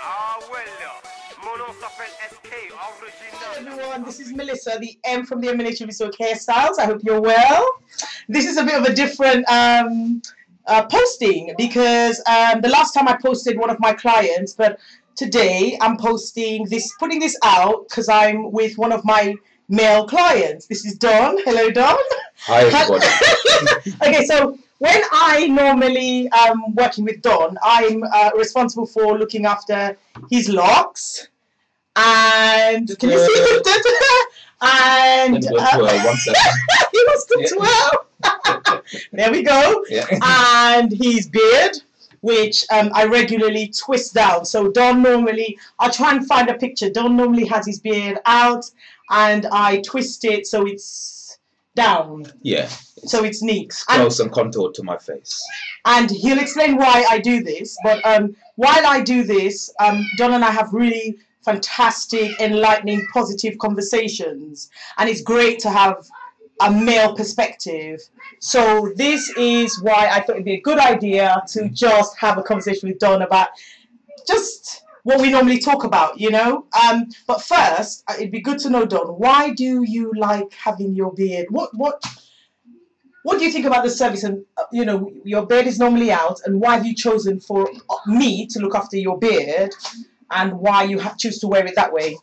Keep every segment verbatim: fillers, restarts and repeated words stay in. Ah, well, Hello everyone, this is Melissa, the M from the M N H Bespoke Hairstyles. I hope you're well. This is a bit of a different um, uh, posting because um, the last time I posted one of my clients, but today I'm posting this, putting this out because I'm with one of my male clients. This is Don. Hello, Don. Hi, everyone. Okay, so when I normally um, working with Don, I'm uh, responsible for looking after his locks. And can you see him? And uh, he wants to twirl. There we go. Yeah. And his beard, which um, I regularly twist down. So Don normally, I'll try and find a picture. Don normally has his beard out, and I twist it so it's down. Yeah. So it's neat. Close and, and contoured to my face. And he'll explain why I do this. But um, while I do this, um, Don and I have really fantastic, enlightening, positive conversations, and it's great to have a male perspective. So this is why I thought it'd be a good idea to just have a conversation with Don about just what we normally talk about, you know. Um, but first, it'd be good to know, Don, why do you like having your beard? What what what do you think about the service? And uh, you know, your beard is normally out, and why have you chosen for me to look after your beard? And why you have choose to wear it that way?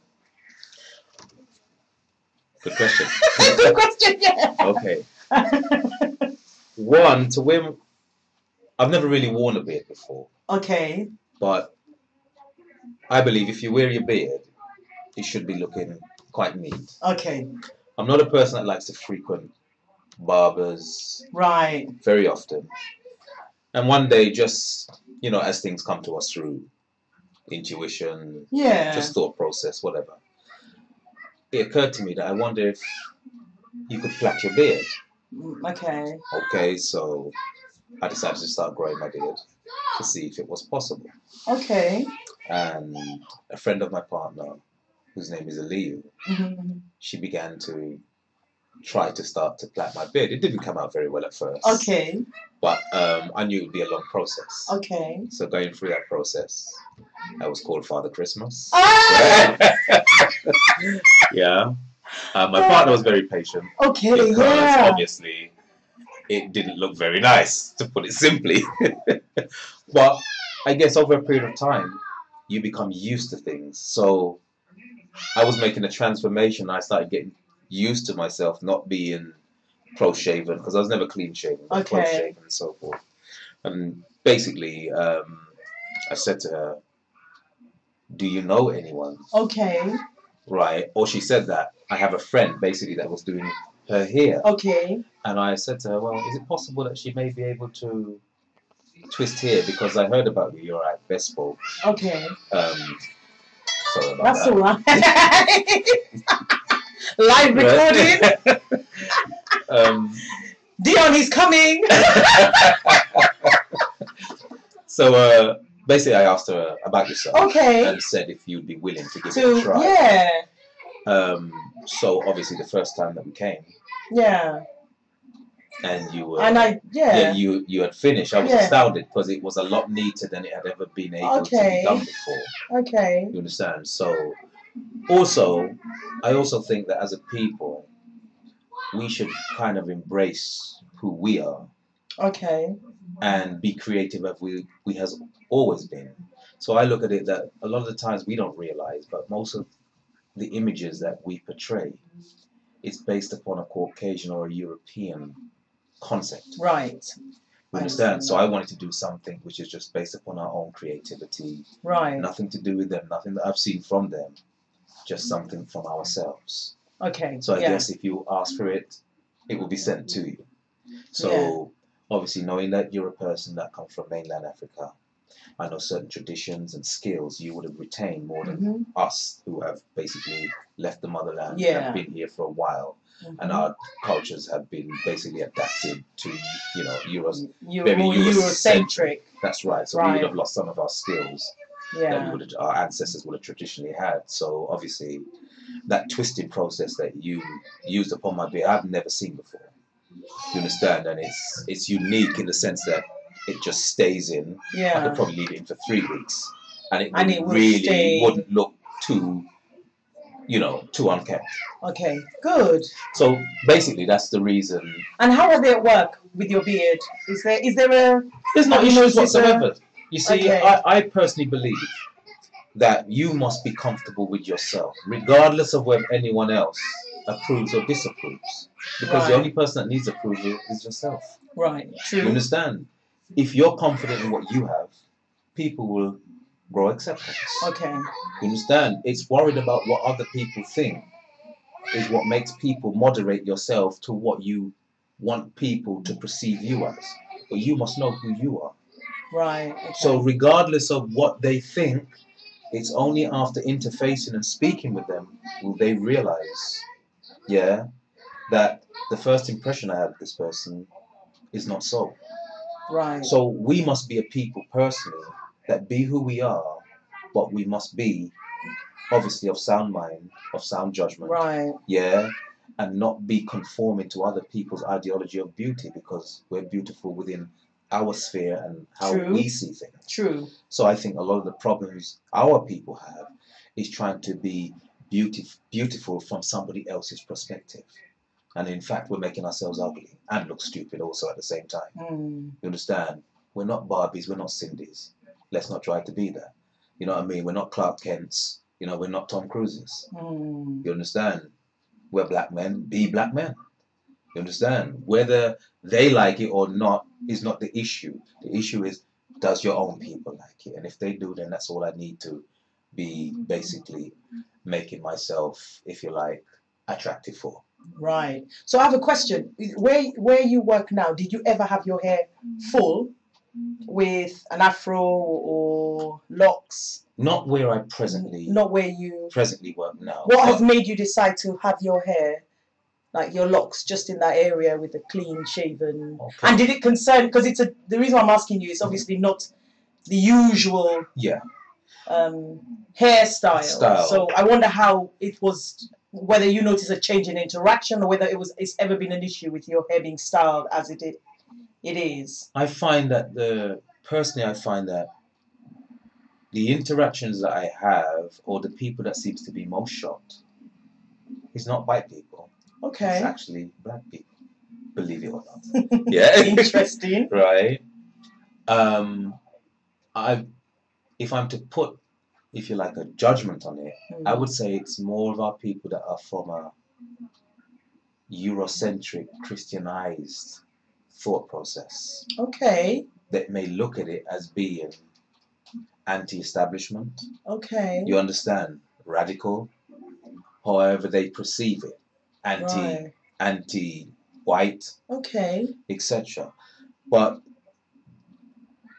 Good question. Good question, yeah. Okay. One, to wear... I've never really worn a beard before. Okay. But I believe if you wear your beard, it should be looking quite neat. Okay. I'm not a person that likes to frequent barbers. Right. Very often. And one day, just, you know, as things come to us through intuition, yeah, just thought process, whatever, it occurred to me that I wonder if you could plait your beard. Okay. Okay, so I decided to start growing my beard to see if it was possible. Okay. And a friend of my partner, whose name is Aliyu, mm-hmm, she began to try to start to plait my beard. It didn't come out very well at first. Okay. But um, I knew it would be a long process. Okay. So going through that process, I was called Father Christmas. Ah! Yeah. Uh, my partner was very patient. Okay. Because yeah, obviously it didn't look very nice, to put it simply. But I guess over a period of time, you become used to things. So I was making a transformation. I started getting used to myself not being close-shaven, because I was never clean-shaven, okay, close-shaven and so forth. And basically, um, I said to her, do you know anyone? Okay. Right. Or she said that, I have a friend, basically, that was doing her hair. Okay. And I said to her, well, is it possible that she may be able to twist hair? Because I heard about you, you're at Bespoke. Okay. Um, sorry about That's that. That's all right. Live recording. um, Dion, he's coming. So uh, basically, I asked her about yourself, okay, and said if you'd be willing to give so, it a try. Yeah. Um, so obviously, the first time that we came, yeah, and you were, and I, yeah, yeah you you had finished. I was yeah. astounded because it was a lot neater than it had ever been able okay. to be done before. Okay, you understand? So. Also, I also think that as a people, we should kind of embrace who we are. Okay. And be creative as we, we has always been. So I look at it that a lot of the times we don't realize, but most of the images that we portray is based upon a Caucasian or a European concept. Right. You understand? So I wanted to do something which is just based upon our own creativity. Right. Nothing to do with them, nothing that I've seen from them. Just something from ourselves. Okay. So I yeah. guess if you ask for it, it will be sent to you. So yeah. obviously knowing that you're a person that comes from mainland Africa, I know certain traditions and skills you would have retained more than mm-hmm. us who have basically left the motherland yeah. and have been here for a while. Mm-hmm. And our cultures have been basically adapted to, you know, Euros, Euro, very Eurocentric. Eurocentric. That's right. So right. we would have lost some of our skills. Yeah. That we would have, our ancestors would have traditionally had. So obviously, that twisted process that you used upon my beard, I've never seen before. You understand, and it's it's unique in the sense that it just stays in. Yeah. I could probably leave it in for three weeks, and it, and it would really stay. Wouldn't look too, you know, too unkempt. Okay, good. So basically, that's the reason. And how are they at work with your beard? Is there is there a? There's no issues whatsoever. There? You see, okay. I, I personally believe that you must be comfortable with yourself, regardless of whether anyone else approves or disapproves, because right. the only person that needs approval is yourself. Right. True. You understand? If you're confident in what you have, people will grow acceptance. Okay. You understand? It's worried about what other people think is what makes people moderate yourself to what you want people to perceive you as. But you must know who you are. Right. Okay. So regardless of what they think, it's only after interfacing and speaking with them will they realize, yeah, that the first impression I had of this person is not so. Right. So we must be a people personally that be who we are, but we must be obviously of sound mind, of sound judgment. Right. Yeah. And not be conforming to other people's ideology of beauty, because we're beautiful within our sphere and how True. We see things. True. So I think a lot of the problems our people have is trying to be beautif beautiful from somebody else's perspective. And in fact, we're making ourselves ugly and look stupid also at the same time. Mm. You understand? We're not Barbies, we're not Cindy's. Let's not try to be that. You know what I mean? We're not Clark Kent's. You know, we're not Tom Cruise's. Mm. You understand? We're black men, be black men. You understand? Whether they like it or not is not the issue. The issue is, does your own people like it? And if they do, then that's all I need to be basically making myself, if you like, attractive for. Right. So I have a question. Where, where you work now, did you ever have your hair full with an afro or locks? Not where I presently... Not where you... Presently work now. What has made you decide to have your hair... like your locks just in that area with the clean shaven. Okay. And did it concern, because it's a, the reason why I'm asking you is obviously not the usual yeah. um, hairstyle. Style. So I wonder how it was, whether you noticed a change in interaction or whether it was it's ever been an issue with your hair being styled as it it, it is. I find that the, personally I find that the interactions that I have or the people that seems to be most shocked is not white people. Okay. It's actually black people, believe it or not. Yeah. Interesting. Right. Um, I, if I'm to put, if you like, a judgment on it, mm. I would say it's more of our people that are from a Eurocentric, Christianized thought process. Okay. That may look at it as being anti-establishment. Okay. You understand? Radical. However they perceive it. Anti, right. anti-white, okay, et cetera. But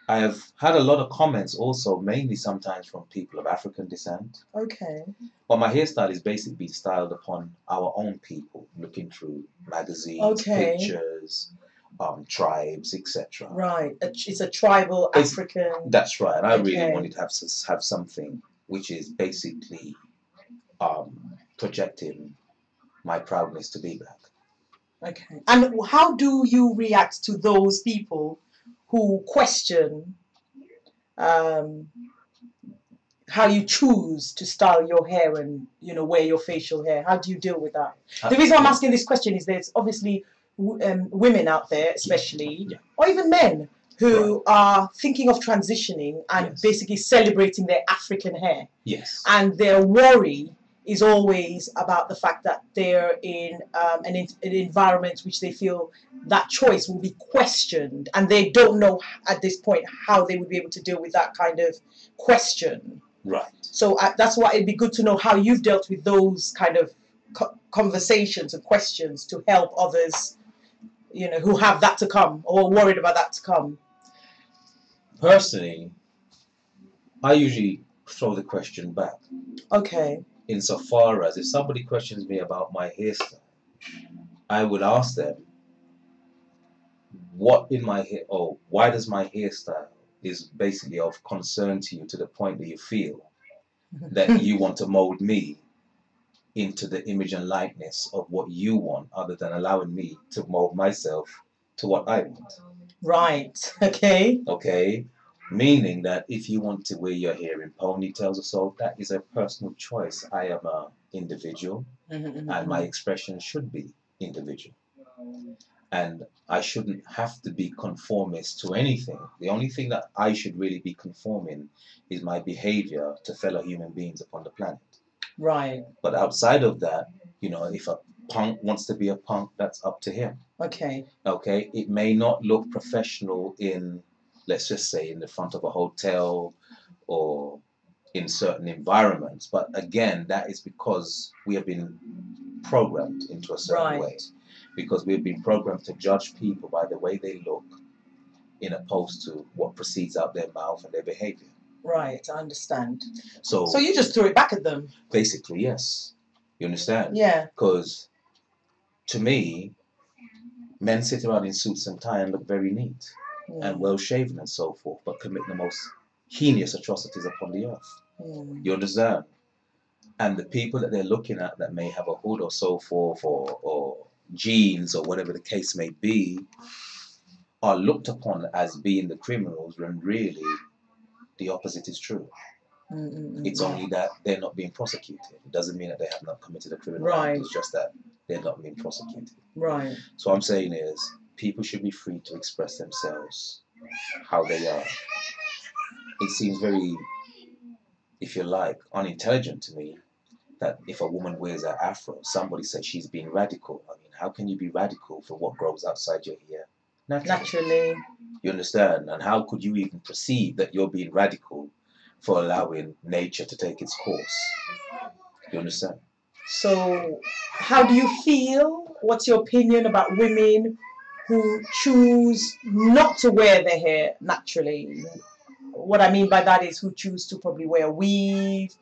I have had a lot of comments also, mainly sometimes from people of African descent. Okay. But my hairstyle is basically being styled upon our own people, looking through magazines, okay. pictures, um, tribes, et cetera. Right. It's a tribal it's, African. That's right. And I okay. really wanted to have have something which is basically um, projecting my proudness to be black. Okay. And how do you react to those people who question um, how you choose to style your hair and, you know, wear your facial hair? How do you deal with that? Uh, the reason I'm asking this question is there's obviously um, women out there, especially, yeah. or even men, who right. are thinking of transitioning and yes. basically celebrating their African hair. Yes. And their worry is always about the fact that they're in um, an, in an environment which they feel that choice will be questioned, and they don't know at this point how they would be able to deal with that kind of question. Right. So uh, that's why it'd be good to know how you've dealt with those kind of co conversations and questions to help others, you know, who have that to come or worried about that to come. Personally, I usually throw the question back. Okay. Insofar as if somebody questions me about my hairstyle, I would ask them, what in my hair, or why does my hairstyle is basically of concern to you to the point that you feel that you want to mold me into the image and likeness of what you want, other than allowing me to mold myself to what I want. Right. Okay. Okay. Meaning that if you want to wear your hair in ponytails or so, that is a personal choice. I am an individual, mm-hmm, and my expression should be individual. And I shouldn't have to be conformist to anything. The only thing that I should really be conforming is my behavior to fellow human beings upon the planet. Right. But outside of that, you know, if a punk wants to be a punk, that's up to him. Okay. Okay. It may not look professional in, let's just say, in the front of a hotel or in certain environments. But again, that is because we have been programmed into a certain right. way. Because we've been programmed to judge people by the way they look in opposed to what proceeds out their mouth and their behavior. Right, I understand. So so you just threw it back at them? Basically, yes. You understand? Yeah. Because to me, men sit around in suits and tie and look very neat mm. and well-shaven and so forth, but commit the most heinous atrocities upon the earth. Mm. You understand? And the people that they're looking at that may have a hood or so forth or... or jeans or whatever the case may be are looked upon as being the criminals when really the opposite is true. Mm-mm-mm. It's only that they're not being prosecuted. It doesn't mean that they have not committed a criminal right. act. It's just that they're not being prosecuted. Right. So what I'm saying is people should be free to express themselves how they are. It seems very, if you like, unintelligent to me that if a woman wears an afro, somebody says she's being radical. I mean, how can you be radical for what grows outside your hair? Naturally. Naturally. You understand? And how could you even perceive that you're being radical for allowing nature to take its course? You understand? So, how do you feel? What's your opinion about women who choose not to wear their hair naturally? What I mean by that is who choose to probably wear a weave,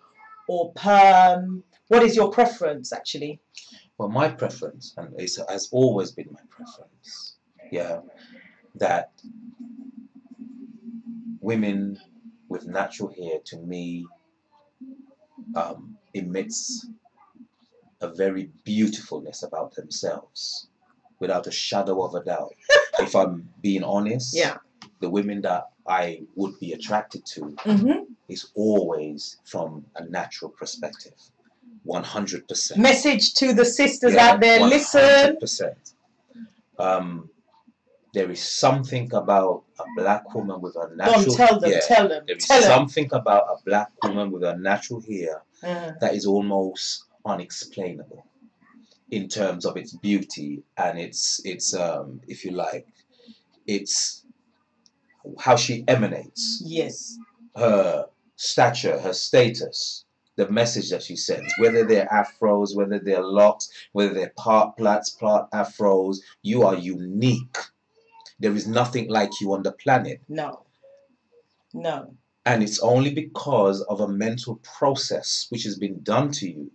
or perm? What is your preference, actually? Well, my preference, and it has always been my preference, yeah, that women with natural hair, to me, um, emits a very beautifulness about themselves, without a shadow of a doubt. If I'm being honest, yeah, the women that I would be attracted to, mm-hmm, is always from a natural perspective, one hundred percent. Message to the sisters yeah, out there, one hundred percent. Listen. one hundred percent. Um, there is something about a black woman with a natural hair. Tell them, hair. tell them. There is tell something them. about a black woman with a natural hair uh. that is almost unexplainable in terms of its beauty and its, its um, if you like, its how she emanates. Yes. Her stature, her status, the message that she sends, whether they're afros, whether they're locks, whether they're part plaits, part afros, you are unique. There is nothing like you on the planet. No. No. And it's only because of a mental process which has been done to you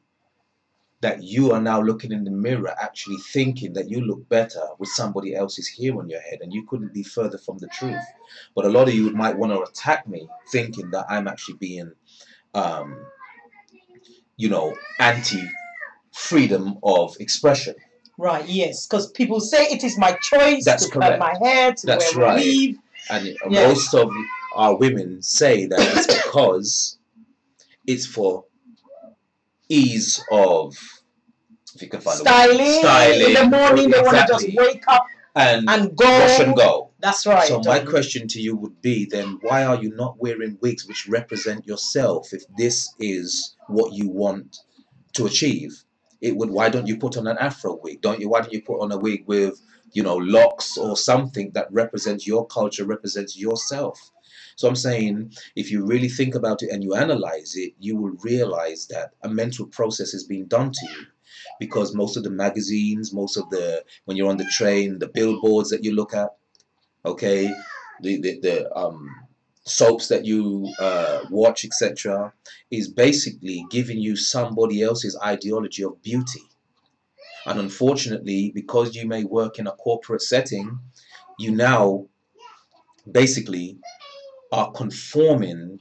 that you are now looking in the mirror actually thinking that you look better with somebody else's hair on your head, and you couldn't be further from the truth. But a lot of you might want to attack me thinking that I'm actually being, um, you know, anti-freedom of expression. Right, yes, because people say it is my choice That's to correct. cut my hair, to That's wear right. a weave. And yeah. most of our women say that it's because it's for ease of, if you can find styling, a styling. In the morning they exactly. want to just wake up and, and go. Rush and go. That's right. So my question to you would be then, why are you not wearing wigs which represent yourself if this is what you want to achieve? It would. Why don't you put on an afro wig? Don't you? Why don't you put on a wig with, you know, locks or something that represents your culture, represents yourself? So I'm saying, if you really think about it and you analyze it, you will realize that a mental process is being done to you, because most of the magazines, most of the, when you're on the train, the billboards that you look at, okay, the, the, the um, soaps that you uh, watch, et cetera, is basically giving you somebody else's ideology of beauty. And unfortunately, because you may work in a corporate setting, you now basically are conforming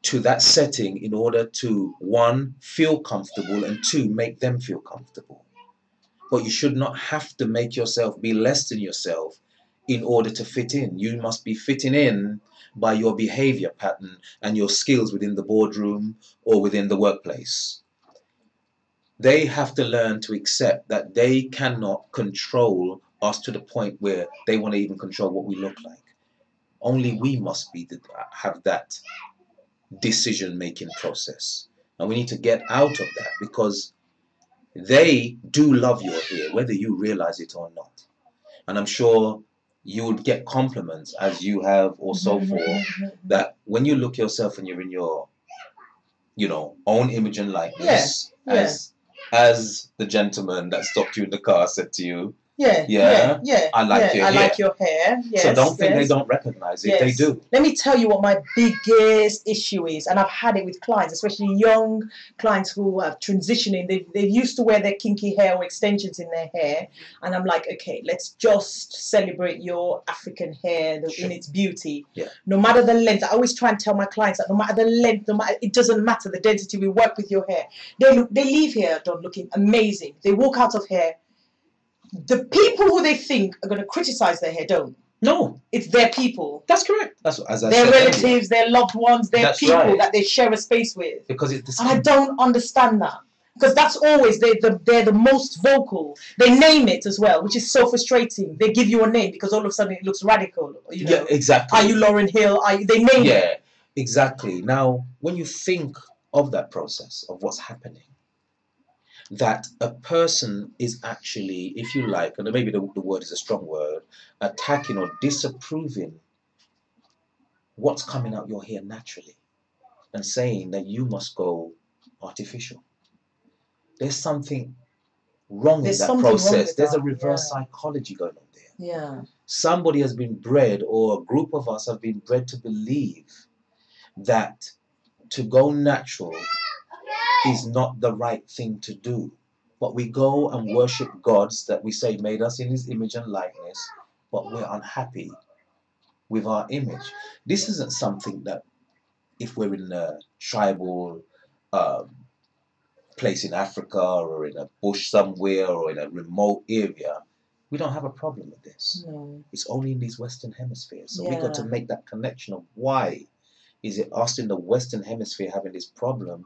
to that setting in order to, one, feel comfortable, and two, make them feel comfortable. But you should not have to make yourself be less than yourself in order to fit in. You must be fitting in by your behavior pattern and your skills within the boardroom or within the workplace. They have to learn to accept that they cannot control us to the point where they want to even control what we look like. Only we must be the, have that decision-making process. And we need to get out of that, because they do love your hair, whether you realize it or not. And I'm sure you would get compliments, as you have, or so forth, that when you look yourself and you're in your, you know, own image and likeness, yeah, yeah. as as the gentleman that stopped you in the car said to you, yeah, yeah, yeah, yeah I like yeah, your I hair. Like your hair. Yes, so don't think yes. they don't recognize it. Yes. They do. Let me tell you what my biggest issue is, and I've had it with clients, especially young clients who are transitioning. They they used to wear their kinky hair or extensions in their hair, and I'm like, okay, let's just celebrate your African hair the, sure. in its beauty. Yeah. No matter the length, I always try and tell my clients that no matter the length, no matter it doesn't matter the density. We work with your hair. They they leave here, Don, looking amazing. They walk out of here. The people who they think are going to criticize their hair don't. No. It's their people. That's correct. That's as I Their said relatives, earlier. Their loved ones, their that's people right. that they share a space with. Because it's the same. And I don't understand that. Because that's always, they're the, they're the most vocal. They name it as well, which is so frustrating. They give you a name because all of a sudden it looks radical. You know? Yeah, exactly. Are you Lauryn Hill? Are you, they name yeah, it. Yeah, exactly. Now, when you think of that process, of what's happening, that a person is actually, if you like, and maybe the, the word is a strong word, attacking or disapproving what's coming out your hair naturally and saying that you must go artificial. There's something wrong There's in that process. There's that. a reverse yeah. psychology going on there. Yeah. Somebody has been bred, or a group of us have been bred to believe that to go natural is not the right thing to do, but we go and worship gods that we say made us in his image and likeness, but we're unhappy with our image. This isn't something that if we're in a tribal um, place in Africa or in a bush somewhere or in a remote area, we don't have a problem with this. No. It's only in these Western hemispheres, so yeah. we've got to make that connection of why is it us in the Western hemisphere having this problem,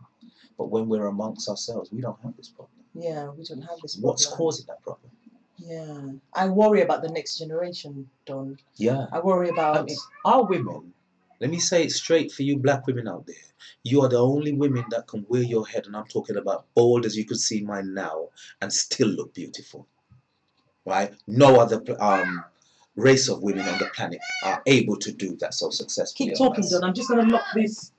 but when we're amongst ourselves, we don't have this problem. Yeah, we don't have this problem. What's causing that problem? Yeah. I worry about the next generation, Don. Yeah. I worry about... Our women, let me say it straight for you black women out there, you are the only women that can wear your head, and I'm talking about bald as you can see mine now, and still look beautiful. Right? No other... Um, race of women on the planet are able to do that so successfully. Keep talking, Don. I'm just going to lock this...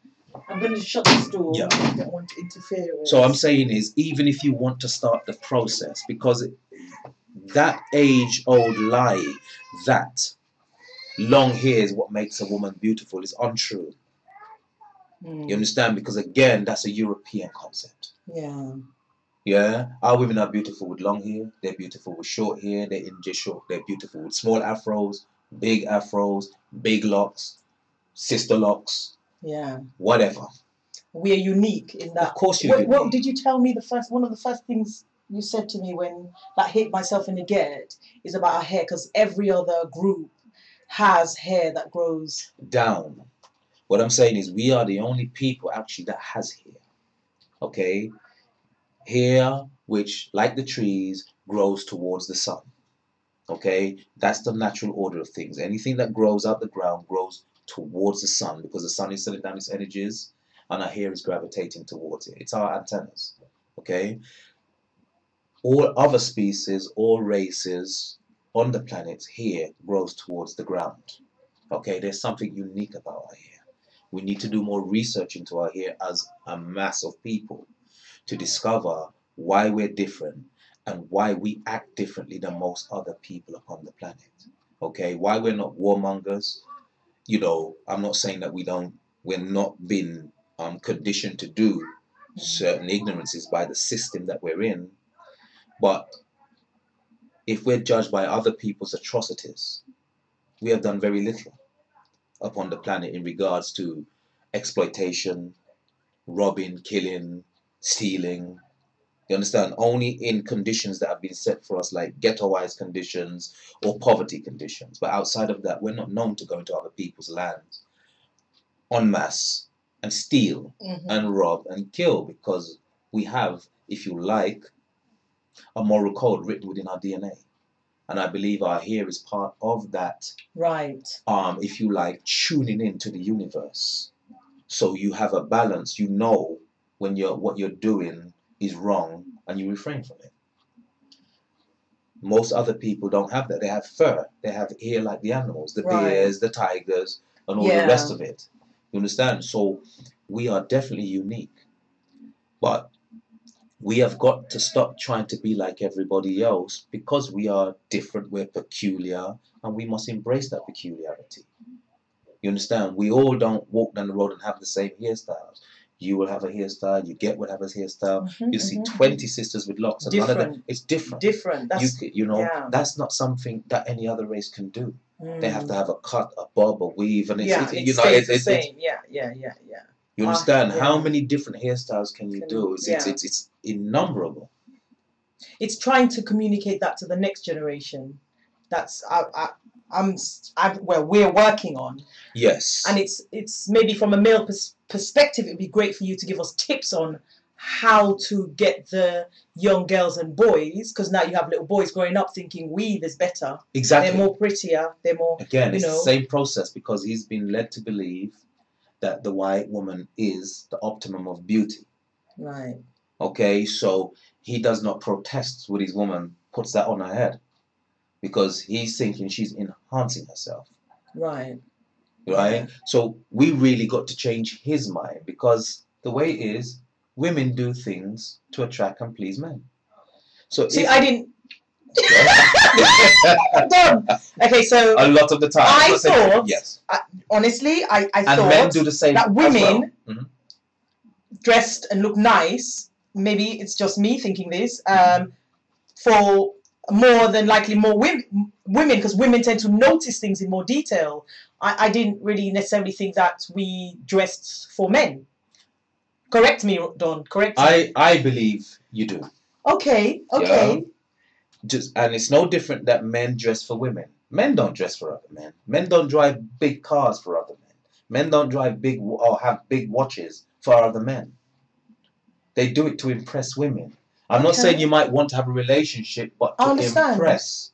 I'm going to shut this door. Yeah. I don't want to interfere with. So what I'm saying is, even if you want to start the process, because it, that age-old lie that long hair is what makes a woman beautiful is untrue. Mm. You understand? Because again, that's a European concept. Yeah. Yeah. Our women are beautiful with long hair. They're beautiful with short hair. They're in just short. They're beautiful with small afros, big afros, big locks, sister locks. Yeah. Whatever. We are unique in that. Of course you do. What did you tell me the first, one of the first things you said to me when that hit myself in the gut is about our hair, because every other group has hair that grows down. What I'm saying is we are the only people actually that has hair. Okay? Hair which, like the trees, grows towards the sun. Okay? That's the natural order of things. Anything that grows out the ground grows towards the sun, because the sun is sending down its energies and our hair is gravitating towards it. It's our antennas. Okay? All other species, all races on the planet's hair grows towards the ground. Okay? There's something unique about our hair. We need to do more research into our hair as a mass of people to discover why we're different and why we act differently than most other people upon the planet. Okay? Why we're not warmongers. You know, I'm not saying that we don't, we're not being um, conditioned to do certain ignorances by the system that we're in. But if we're judged by other people's atrocities, we have done very little upon the planet in regards to exploitation, robbing, killing, stealing, You understand? Only in conditions that have been set for us, like ghettoized conditions or poverty conditions. But outside of that, we're not known to go into other people's lands en masse and steal mm-hmm. and rob and kill, because we have, if you like, a moral code written within our D N A. And I believe our hair is part of that, right? Um, if you like, tuning into the universe. So you have a balance. You know when you're, what you're doing is wrong, and you refrain from it. Most other people don't have that. They have fur. They have hair like the animals, the right. bears, the tigers, and all yeah. the rest of it. You understand? So we are definitely unique. But we have got to stop trying to be like everybody else, because we are different, we're peculiar, and we must embrace that peculiarity. You understand? We all don't walk down the road and have the same hairstyles. You will have a hairstyle, you get will have a hairstyle, mm-hmm, you see mm-hmm. twenty sisters with locks, and different. none of them, it's different. Different, that's, you, you know, yeah. that's not something that any other race can do. Mm. They have to have a cut, a bob, a weave, and it's, yeah, it's, it you know, it's the same, it's, yeah, yeah, yeah, yeah. You understand? Uh, yeah. How many different hairstyles can you do? It's, yeah. it's, it's, it's innumerable. It's trying to communicate that to the next generation. That's I, I, I'm I, well, we're working on. Yes. And it's it's maybe from a male pers perspective, it'd be great for you to give us tips on how to get the young girls and boys, because now you have little boys growing up thinking weave is better. Exactly. They're more prettier. They're more. Again, you it's know. the same process, because he's been led to believe that the white woman is the optimum of beauty. Right. Okay, so he does not protest when his woman puts that on her head, because he's thinking she's enhancing herself. Right. Right? Yeah. So we really got to change his mind, because the way it is, women do things to attract and please men. So See, if I didn't... I'm done. Okay, so a lot of the time I thought yes I, honestly I, I thought men do the same, that women well. mm-hmm. dressed and look nice, maybe it's just me thinking this, um, mm-hmm. for more than likely more women women because women tend to notice things in more detail. I, I didn't really necessarily think that we dressed for men. Correct me, Don, correct me. I, I believe you do. Okay, okay, yeah. Just, and it's no different that men dress for women. Men don't dress for other men. Men don't drive big cars for other men. Men don't drive big or have big watches for other men. They do it to impress women. I'm okay. not saying you might want to have a relationship, but to impress.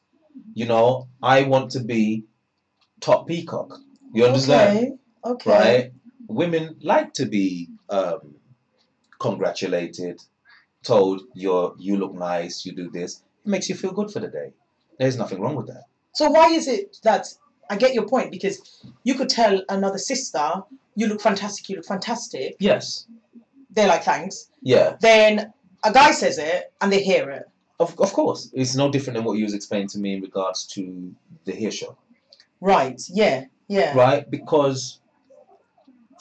You know, I want to be top peacock. You understand? Okay. Okay. Right? Women like to be um, congratulated, told you're you look nice, you do this. Makes you feel good for the day. There's nothing wrong with that. So why is it that, I get your point, because you could tell another sister, you look fantastic, you look fantastic. Yes. They're like, thanks. Yeah. Then a guy says it and they hear it. Of, of course. It's no different than what you was explaining to me in regards to the hair show. Right. Yeah. Yeah. Right? Because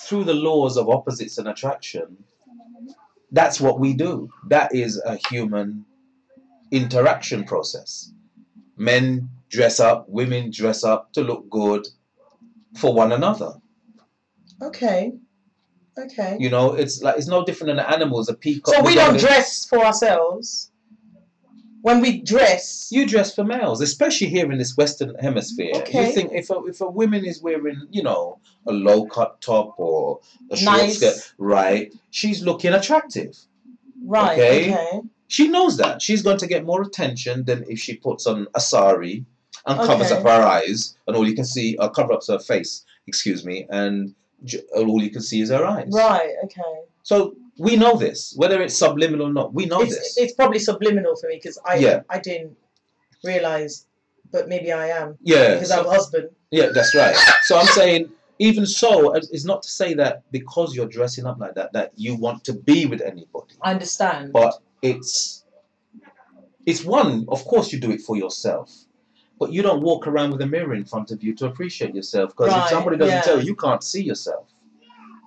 through the laws of opposites and attraction, that's what we do. That is a human interaction process. Men dress up, women dress up to look good for one another. Okay, okay. You know, it's like it's no different than the animals. A peacock. So we don't dress for ourselves. When we dress, you dress for males, especially here in this Western Hemisphere. Okay. You think if a, if a woman is wearing, you know, a low cut top or a short nice. skirt, right? She's looking attractive. Right. Okay. okay. She knows that. She's going to get more attention than if she puts on a sari and okay. covers up her eyes and all you can see, or cover up her face, excuse me, and all you can see is her eyes. Right, okay. So we know this, whether it's subliminal or not, we know it's, this. It's probably subliminal for me because I, yeah. I didn't realise, but maybe I am. Yeah. Because so, I'm a husband. Yeah, that's right. So I'm saying, even so, it's not to say that because you're dressing up like that, that you want to be with anybody. I understand. But It's, it's one, of course you do it for yourself, but you don't walk around with a mirror in front of you to appreciate yourself, because right, if somebody doesn't yeah. tell you, you can't see yourself.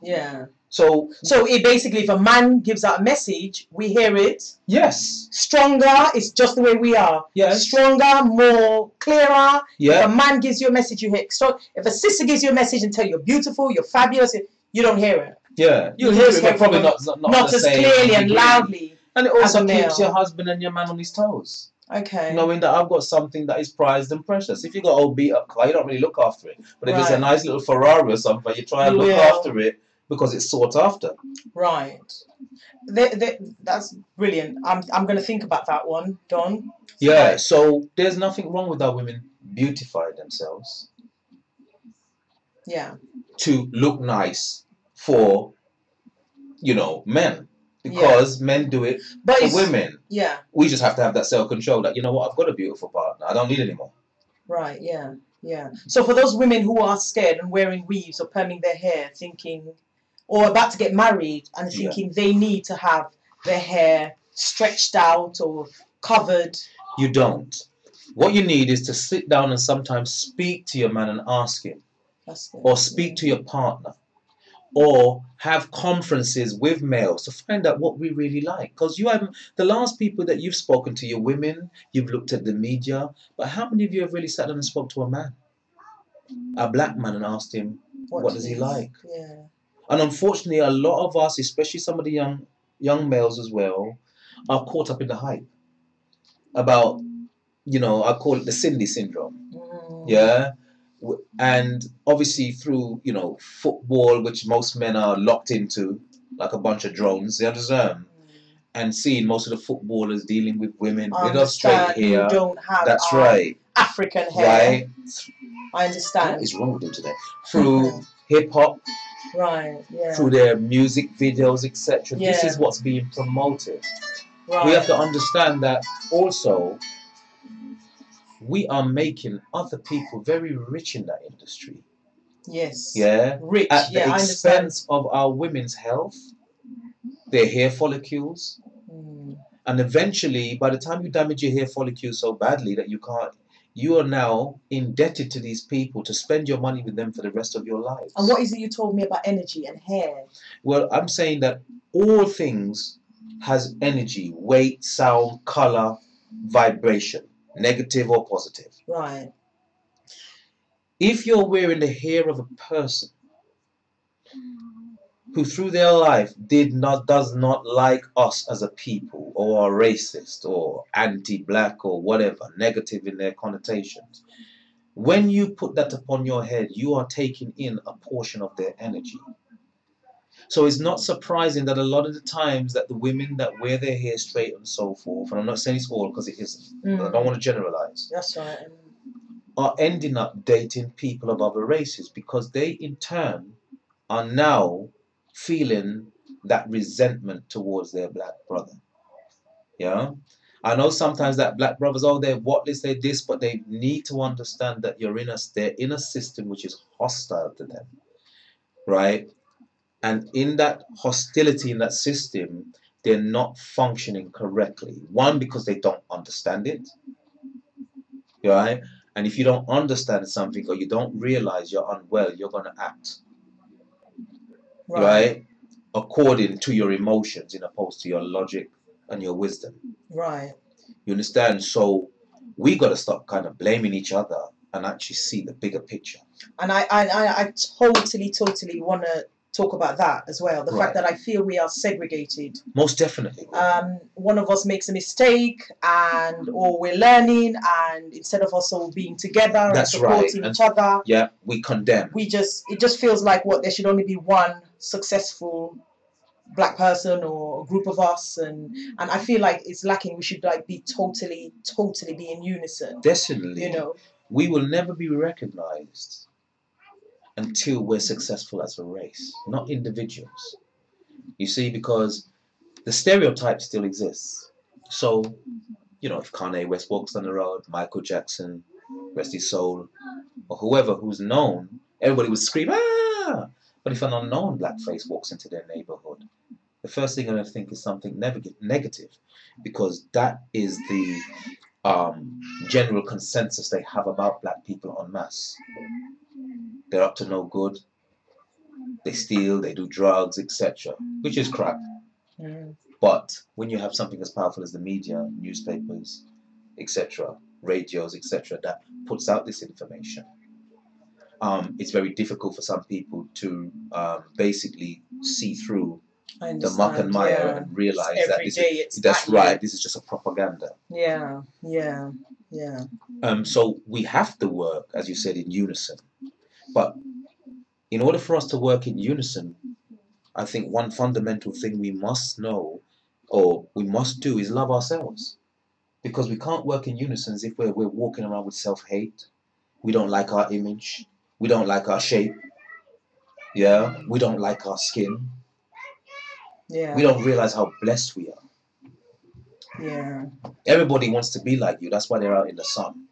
Yeah. So, so it basically, if a man gives out a message, we hear it. Yes. Stronger, it's just the way we are. Yes. Stronger, more clearer. Yeah. If a man gives you a message, you hear it. So if a sister gives you a message and tell you you're beautiful, you're fabulous, you don't hear it. Yeah. You'll hear it, but probably not, not, not, not as clearly and loudly. And it also keeps your husband and your man on his toes. Okay. Knowing that I've got something that is prized and precious. If you got old beat up car, you don't really look after it. But if right. it's a nice little Ferrari or something, you try and you look will. after it because it's sought after. Right. They, they, that's brilliant. I'm, I'm going to think about that one, Don. Yeah, so there's nothing wrong with our women beautifying themselves. Yeah. To look nice for, you know, men. Because yeah. men do it but for women. Yeah. We just have to have that self-control that, you know what, I've got a beautiful partner. I don't need any more. Right, yeah, yeah. So for those women who are scared and wearing weaves or perming their hair, thinking... or about to get married and thinking yeah. they need to have their hair stretched out or covered. You don't. What you need is to sit down and sometimes speak to your man and ask him. That's good. Or speak to your partner. Or have conferences with males to find out what we really like. Because you haven't, the last people that you've spoken to, your women, you've looked at the media, but how many of you have really sat down and spoke to a man? A black man and asked him, what, what does he like? Yeah. And unfortunately, a lot of us, especially some of the young young males as well, are caught up in the hype about, you know, I call it the Cindy syndrome. Mm. Yeah. And obviously through, you know, football, which most men are locked into, like a bunch of drones, they understand. Mm. And seeing most of the footballers dealing with women, I they're understand. not straight here. You don't have That's right. African hair. Right. I understand. What is wrong with them today? Through hip hop. Right, yeah. Through their music videos, et cetera. Yeah. This is what's being promoted. Right. We have to understand that also we are making other people very rich in that industry. Yes. Yeah. Rich at yeah, the expense of our women's health, their hair follicles. Mm. And eventually by the time you damage your hair follicles so badly that you can't, you are now indebted to these people to spend your money with them for the rest of your life. And what is it you told me about energy and hair? Well, I'm saying that all things has energy, weight, sound, color, vibration, negative or positive. Right. If you're wearing the hair of a person who through their life did not, does not like us as a people, or are racist, or anti-black, or whatever, negative in their connotations. When you put that upon your head, you are taking in a portion of their energy. So it's not surprising that a lot of the times that the women that wear their hair straight and so forth, and I'm not saying it's all because it isn't, mm. I don't want to generalize. That's right. Are ending up dating people of other races because they in turn are now feeling that resentment towards their black brother. Yeah, I know sometimes that black brothers, oh, they're whatless, they're this, but they need to understand that you're in a, they're in a system which is hostile to them, right? And in that hostility, in that system, they're not functioning correctly. One, because they don't understand it, right? And if you don't understand something or you don't realize you're unwell, you're going to act. Right. right, according to your emotions, in opposed to your logic and your wisdom. Right. You understand? So we got to stop kind of blaming each other and actually see the bigger picture. And I, I, I totally, totally want to talk about that as well. The right. fact that I feel we are segregated. Most definitely. Um, one of us makes a mistake, and or we're learning, and instead of us all being together That's and supporting right. each and, other, yeah, we condemn. We just it just feels like what there should only be one successful black person or a group of us, and and I feel like it's lacking. We should like be totally totally be in unison. Definitely. You know, we will never be recognized until we're successful as a race, not individuals, you see, because the stereotype still exists. So, you know, if Kanye West walks down the road, Michael Jackson, rest his soul, or whoever who's known, everybody would scream ah. But if an unknown blackface walks into their neighborhood, the first thing I'm going to think is something negative, because that is the um, general consensus they have about black people en masse. They're up to no good, they steal, they do drugs, et cetera, which is crap. Mm. But when you have something as powerful as the media, newspapers, et cetera, radios, et cetera, that puts out this information, Um, it's very difficult for some people to um, basically see through the Mark and Meyer yeah. and realize it's that this is, that's accurate. right. This is just a propaganda. Yeah, yeah, yeah. Um. So we have to work, as you said, in unison. But in order for us to work in unison, I think one fundamental thing we must know, or we must do, is love ourselves. Because we can't work in unison if we're, we're walking around with self-hate. We don't like our image. We don't like our shape. Yeah. We don't like our skin. Yeah. We don't realize how blessed we are. Yeah. Everybody wants to be like you. That's why they're out in the sun.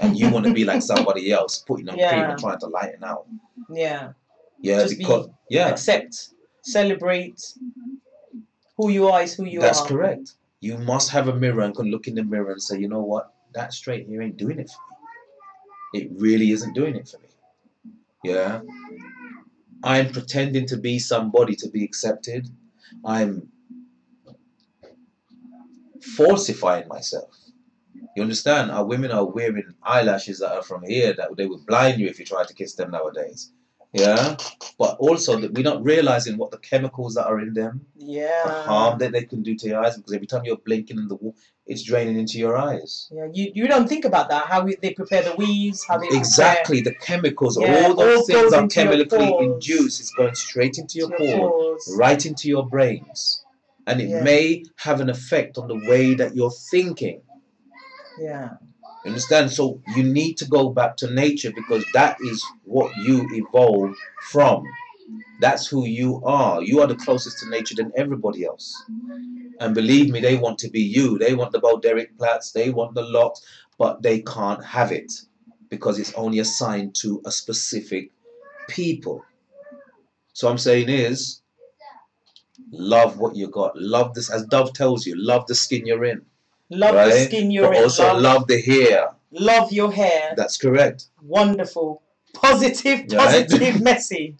And you want to be like somebody else, putting on yeah. cream and trying to lighten out. Yeah. Yeah. Just because be, yeah. accept, celebrate. Who you are is who you That's are. That's correct. You must have a mirror and can look in the mirror and say, you know what, that straight hair ain't doing it for me. It really isn't doing it for me. Yeah. I'm pretending to be somebody to be accepted. I'm falsifying myself. You understand? Our women are wearing eyelashes that are from here that they would blind you if you tried to kiss them nowadays. Yeah, but also that we're not realizing what the chemicals that are in them, yeah, the harm that they can do to your eyes, because every time you're blinking in the wall, it's draining into your eyes. Yeah, you you don't think about that. How we, they prepare the weaves, how they exactly prepare. the chemicals, yeah, all those all things are chemically induced. It's going straight into your, your pores, pores, right into your brains, and it yeah. may have an effect on the way that you're thinking. Yeah. Understand? So you need to go back to nature, because that is what you evolved from. That's who you are. You are the closest to nature than everybody else. And believe me, they want to be you. They want the Balderic plaits. They want the locks, but they can't have it because it's only assigned to a specific people. So I'm saying is, love what you got. Love this, as Dove tells you, love the skin you're in. Love right? the skin you're but in. Also love, love the hair. Love your hair. That's correct. Wonderful. Positive, positive right? message.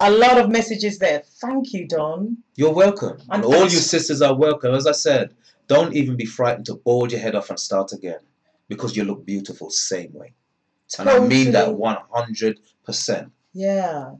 A lot of messages there. Thank you, Don. You're welcome. And, and all you sisters are welcome. As I said, don't even be frightened to bald your head off and start again, because you look beautiful same way. Totally. And I mean that one hundred percent. Yeah.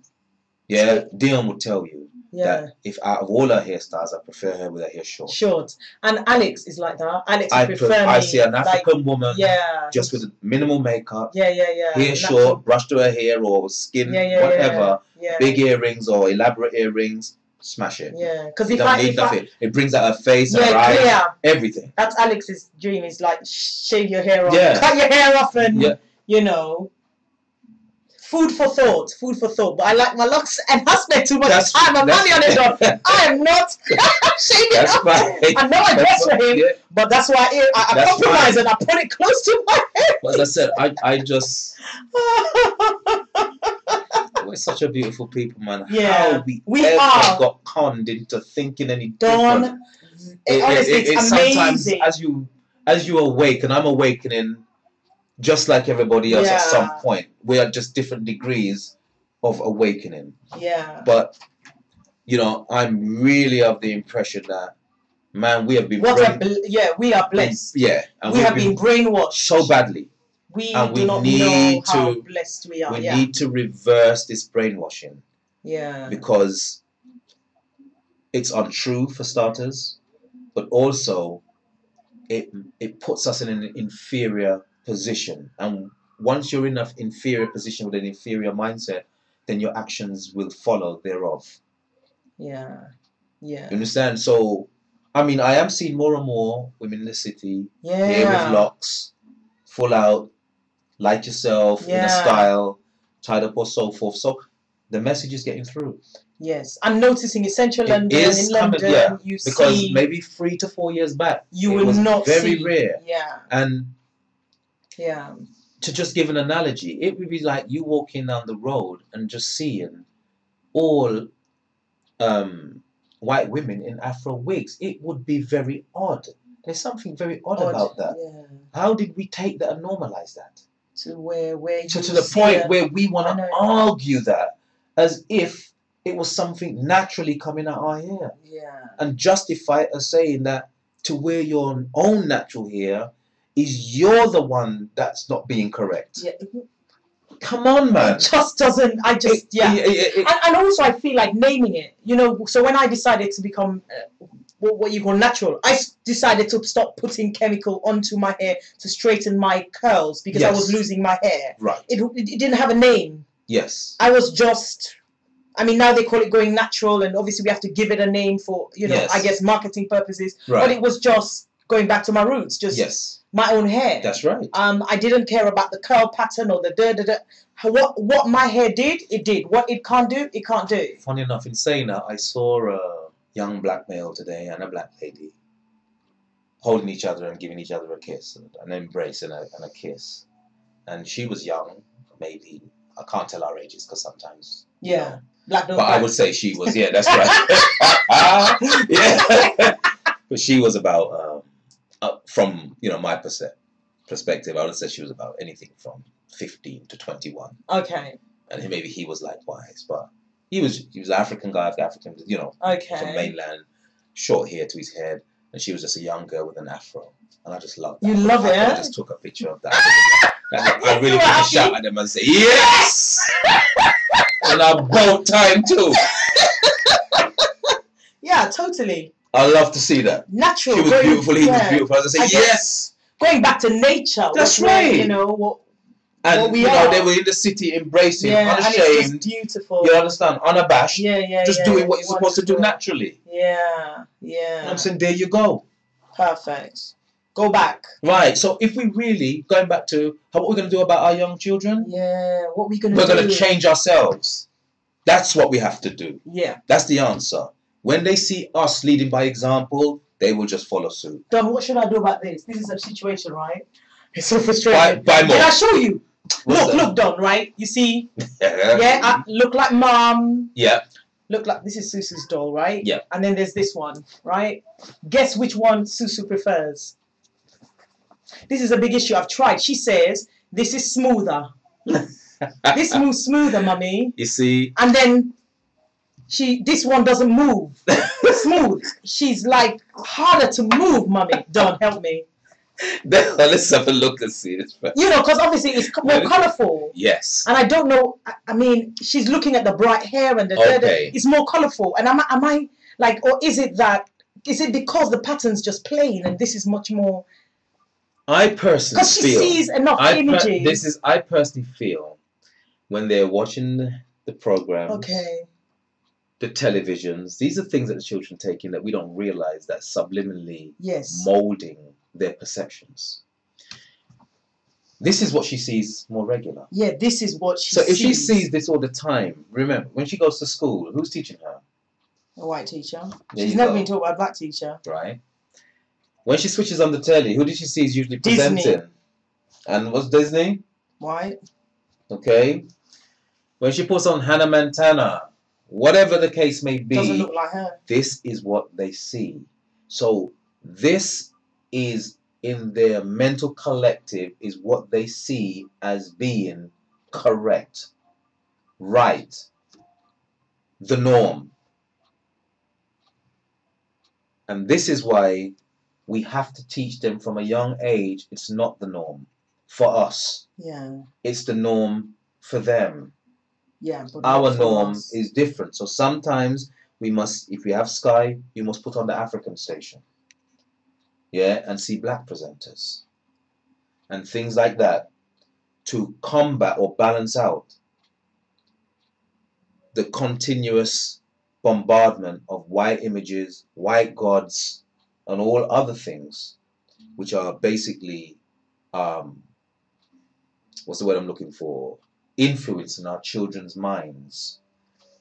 Yeah, Dion will tell you. Yeah. That if out of all her hairstyles, I prefer her with her hair short. Short. And Alex is like that. Alex I prefer. Pre me I see an African like, woman. Yeah. Just with minimal makeup. Yeah, yeah, yeah. Hair Natural. short, brush to her hair or skin, yeah, yeah, whatever. Yeah, yeah. Big earrings or elaborate earrings. Smash it. Yeah, because if I, if I, it brings out her face, yeah, her eyes, clear. everything. That's Alex's dream. Is like shave your hair off, yeah. cut your hair off, and yeah. you know. Food for thought, food for thought. But I like my locks, and I spend too much that's, time and money on it, Don. I am not shaving up. Right. I know I dress for him, yeah. but that's why I, I, I compromise right. and I put it close to my head. But as I said, I, I just... We're such a beautiful people, man. Yeah. How we, we ever are. got conned into thinking any Don, different. It, honestly, it, it, it's amazing. Sometimes as you, as you awake, and I'm awakening... just like everybody else yeah. at some point. We are just different degrees of awakening. Yeah. But, you know, I'm really of the impression that, man, we have been... What brain a yeah, we are blessed. We, yeah. And we, we have been, been brainwashed. So badly. We and do we not need know how to, blessed we are. We yeah. need to reverse this brainwashing. Yeah. Because it's untrue, for starters, but also it, it puts us in an inferior... position, and once you're in an inferior position with an inferior mindset, then your actions will follow thereof. Yeah, yeah. You understand? So, I mean, I am seeing more and more women in the city, yeah, hair with locks, full out, like yourself, yeah. in a style, tied up or so forth. So, the message is getting through. Yes, I'm noticing in Central it London and in London, coming, yeah, you because see, maybe three to four years back, you it will was not very see, rare. Yeah, and. Yeah. To just give an analogy, it would be like you walking down the road and just seeing all um, white women in Afro wigs. It would be very odd. There's something very odd, odd about that. Yeah. How did we take that and normalize that? To where, where you to, to the point a, where we want to argue that as if it was something naturally coming out our hair. Yeah. And justify it as saying that to wear your own natural hair is you're the one that's not being correct. Yeah. come on, man. It just doesn't, I just, it, yeah. It, it, it, and, and also I feel like naming it, you know, so when I decided to become uh, what, what you call natural, I decided to stop putting chemical onto my hair to straighten my curls because yes. I was losing my hair. Right. It, it didn't have a name. Yes. I was just... I mean, now they call it going natural, and obviously we have to give it a name for, you know, yes. I guess marketing purposes. Right. But it was just going back to my roots, just yes. my own hair. That's right. Um, I didn't care about the curl pattern or the da da da. What what my hair did, it did. What it can't do, it can't do. Funny enough, in saying that, I saw a young black male today and a black lady holding each other and giving each other a kiss, and an embrace and a, and a kiss. And she was young, maybe. I can't tell our ages because sometimes, yeah. You know, Black, but black. I would say she was, yeah, that's right. yeah. But she was about, um, up from, you know, my perspective, I would say she was about anything from fifteen to twenty-one. Okay. And maybe he was likewise, but he was he was an African guy, African, you know, okay. from mainland, short hair to his head, and she was just a young girl with an afro. And I just loved that. You love it, eh? I just took a picture of that. I, I really want to shout at them and say, yes! And about time too. Yeah, totally. I love to see that. Natural. She was going, beautiful. He yeah. was beautiful. I was saying, yes. Going back to nature. That's right. Where, you know what? And what we you are. know they were in the city embracing, yeah, unashamed. It's beautiful. You understand? Unabashed. Yeah, yeah. Just yeah, doing what you're supposed to do naturally. Yeah, yeah. And I'm saying, there you go. Perfect. Go back. Right. So if we really, going back to how, what we're going to do about our young children. Yeah. What we're going to do. We're going to change ourselves. That's what we have to do. Yeah. That's the answer. When they see us leading by example, they will just follow suit. Don, what should I do about this? This is a situation, right? It's so frustrating. Buy, buy more. Can I show you? What's look, that? look, Don, right? You see? Yeah. Yeah. I look like mom. Yeah. Look like, this is Susu's doll, right? Yeah. And then there's this one, right? Guess which one Susu prefers. This is a big issue. I've tried. She says, this is smoother. This moves smoother, mummy. You see? And then she, this one doesn't move. Smooth. She's like, harder to move, mummy. Don't help me. Now, let's have a look and see this. You know, because obviously it's more colourful. Yes. And I don't know. I, I mean, she's looking at the bright hair and the... Okay. Da, da. It's more colourful. And am, am I, like, or is it that, is it because the pattern's just plain and this is much more... I personally feel... Because she sees enough images. This is, I personally feel when they're watching the programs, okay. the televisions, these are things that the children take in that we don't realise that subliminally yes. moulding their perceptions. This is what she sees more regular. Yeah, this is what she sees. So if she sees this all the time, remember, when she goes to school, who's teaching her? A white teacher. She's never been taught by a black teacher. Right. When she switches on the telly, who did she see is usually presenting? Disney. And what's Disney? White. Okay. When she puts on Hannah Montana, whatever the case may be, doesn't look like her. This is what they see. So this is in their mental collective is what they see as being correct, right, the norm. And this is why we have to teach them from a young age, it's not the norm for us. Yeah. It's the norm for them. Yeah. But our norm us. is different. So sometimes we must, if we have Sky, you must put on the African station. Yeah. And see black presenters and things like that to combat or balance out the continuous bombardment of white images, white gods, and all other things, which are basically, um, what's the word I'm looking for? Influence in our children's minds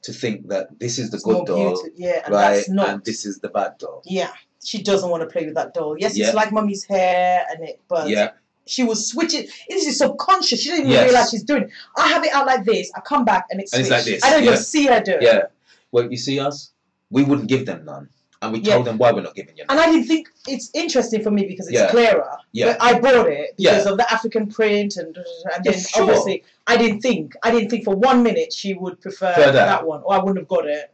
to think that this is the it's good doll, yeah, and right? That's not... And this is the bad doll. Yeah, she doesn't want to play with that doll. Yes, yeah. It's like mummy's hair and it, but yeah. She will switch it. This is subconscious. She didn't even yes. realize she's doing it. I have it out like this. I come back and it's, and it's like this. I don't yeah. even see her do it. Yeah. Well, you see us? We wouldn't give them none. And we told yeah. them why we're not giving you. And I didn't think it's interesting for me because it's yeah. clearer. Yeah. But I bought it because yeah. of the African print and, and then sure. obviously I didn't think. I didn't think for one minute she would prefer that. that one or I wouldn't have got it.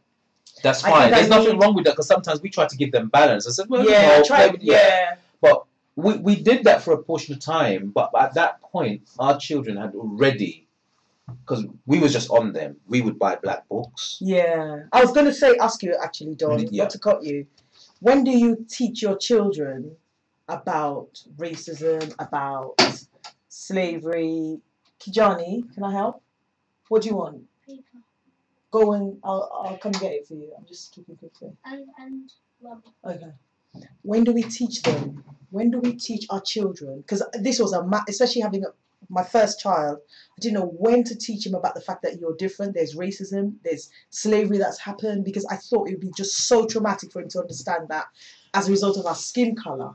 That's fine. There's I mean, nothing wrong with that because sometimes we try to give them balance. I said, well, yeah, no, I tried, maybe, yeah. yeah. But we, we did that for a portion of time. But at that point, our children had already because we was just on them. We would buy black books. Yeah, I was going to say, ask you actually, Don, yeah. not to cut you. When do you teach your children about racism, about slavery? Kijani, can I help? What do you want? Paper. Go and I'll, I'll come get it for you. I'm just keeping it quick. And, and rubber. Okay. When do we teach them? When do we teach our children? Because this was a, ma especially having a, my first child, I didn't know when to teach him about the fact that you're different, there's racism, there's slavery that's happened, because I thought it would be just so traumatic for him to understand that as a result of our skin colour,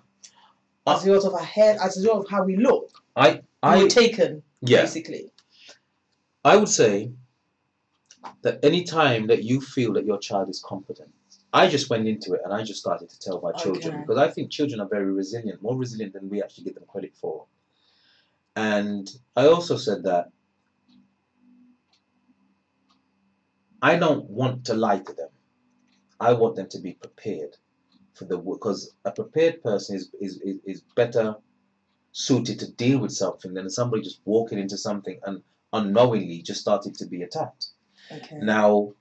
uh, as a result of our hair, as a result of how we look, I, I, we're taken, yeah. basically. I would say that any time that you feel that your child is competent, I just went into it and I just started to tell my children, okay. because I think children are very resilient, more resilient than we actually give them credit for. And I also said that I don't want to lie to them. I want them to be prepared for the work, because a prepared person is, is, is better suited to deal with something than somebody just walking into something and unknowingly just started to be attacked. Okay. Now,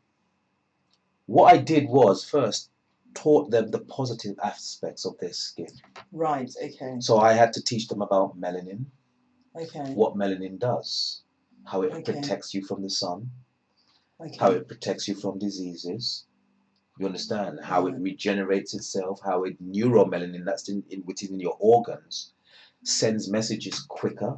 what I did was first taught them the positive aspects of their skin. Right, okay. So I had to teach them about melanin. Okay. What melanin does, how it okay. protects you from the sun, okay. how it protects you from diseases, you understand, how yeah. it regenerates itself, how it neuromelanin that's in, in within your organs sends messages quicker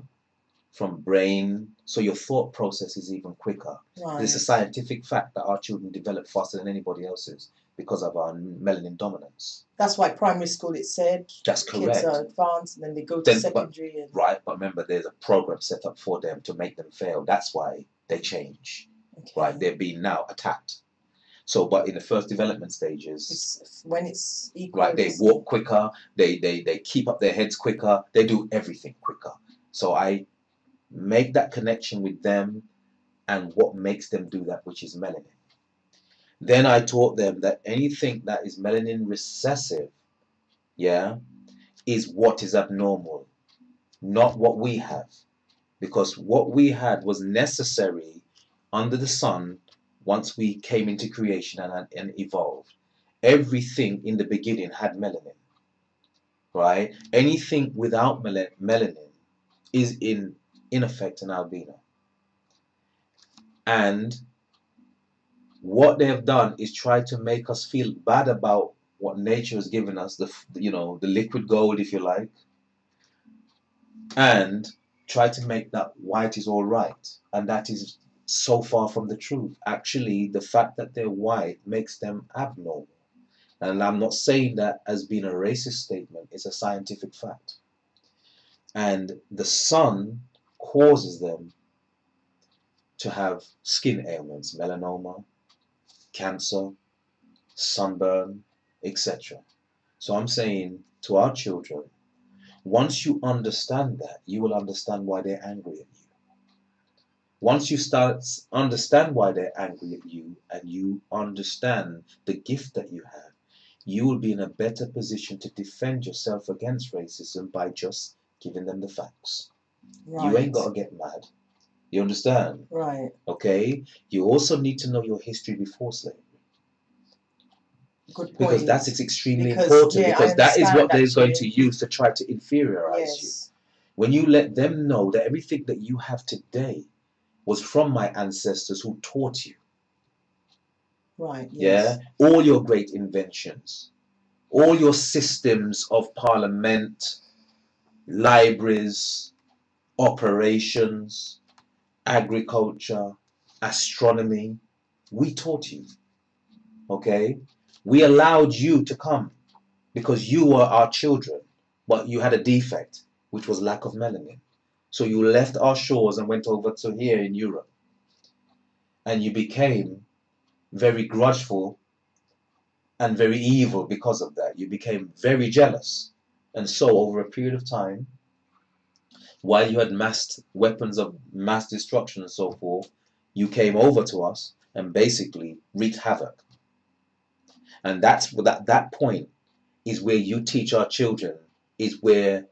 from brain, so your thought process is even quicker. Right. It's a scientific fact that our children develop faster than anybody else's because of our melanin dominance. That's why primary school, it said. That's correct. Kids are advanced and then they go to then, secondary. But, and... Right, but remember there's a program set up for them to make them fail. That's why they change. Okay. Right, they're being now attacked. So, but in the first development stages, it's, when it's equal, right, they walk quicker, they, they, they keep up their heads quicker, they do everything quicker. So I make that connection with them and what makes them do that, which is melanin. Then I taught them that anything that is melanin recessive, yeah, is what is abnormal, not what we have. Because what we had was necessary under the sun once we came into creation and, and evolved. Everything in the beginning had melanin, right? Anything without mel melanin is in, in effect an albino. And what they have done is try to make us feel bad about what nature has given us, the you know the liquid gold, if you like, and try to make that white is all right, and that is so far from the truth. Actually, the fact that they're white makes them abnormal, and I'm not saying that as being a racist statement. It's a scientific fact, and the sun causes them to have skin ailments, melanoma, cancer, sunburn, et cetera. So I'm saying to our children, once you understand that, you will understand why they're angry at you. Once you start understand why they're angry at you and you understand the gift that you have, you will be in a better position to defend yourself against racism by just giving them the facts. Right. You ain't got to get mad. You understand? Right. Okay? You also need to know your history before slavery. Good point. Because that's it's extremely because, important yeah, because that is what they're actually going to use to try to inferiorize yes. you. When you let them know that everything that you have today was from my ancestors who taught you. Right. Yes. Yeah? All your great inventions, all your systems of parliament, libraries, operations, agriculture, astronomy, we taught you, okay? We allowed you to come because you were our children, but you had a defect, which was lack of melanin. So you left our shores and went over to here in Europe, and you became very grudgeful and very evil because of that. You became very jealous, and so over a period of time, while you had massed weapons of mass destruction and so forth, you came over to us and basically wreaked havoc. And that's that that point is where you teach our children, is where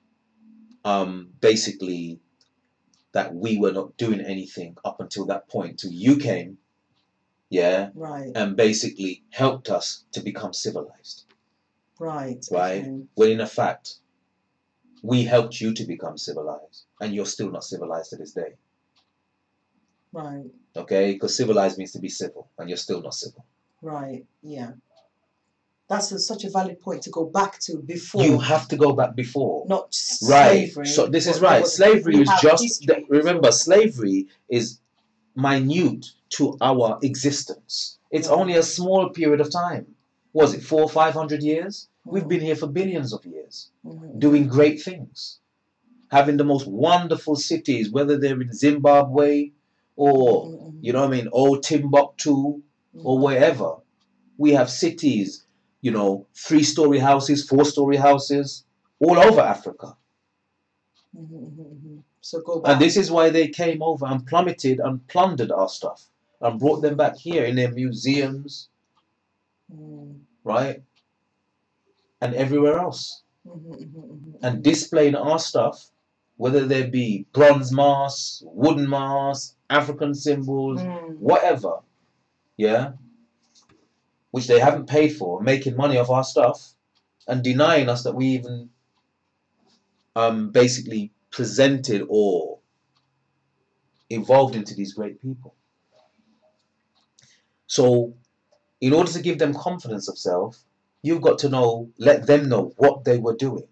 um, basically that we were not doing anything up until that point, till you came, yeah, right, and basically helped us to become civilized. Right. Right. Okay. When in fact, we helped you to become civilized, and you're still not civilized to this day. Right. Okay, because civilized means to be civil, and you're still not civil. Right. Yeah. That's a, such a valid point to go back to before. You have to go back before. Not slavery. Right. So this is right. Slavery is just, the, remember, slavery is minute to our existence. It's right. Only a small period of time. Was it four or five hundred years? Mm-hmm. We've been here for billions of years, mm-hmm. doing great things, having the most wonderful cities, whether they're in Zimbabwe or, mm-hmm. you know what I mean, old Timbuktu, mm-hmm. or wherever. We have cities, you know, three-story houses, four-story houses, all over Africa. Mm-hmm, mm-hmm. So go back. And this is why they came over and plummeted and plundered our stuff and brought them back here in their museums, mm. right? And everywhere else. Mm-hmm, mm-hmm, mm-hmm. And displaying our stuff, whether there be bronze masks, wooden masks, African symbols, mm. whatever, yeah? Which they haven't paid for, making money off our stuff and denying us that we even um, basically presented or evolved into these great people. So in order to give them confidence of self, you've got to know, let them know what they were doing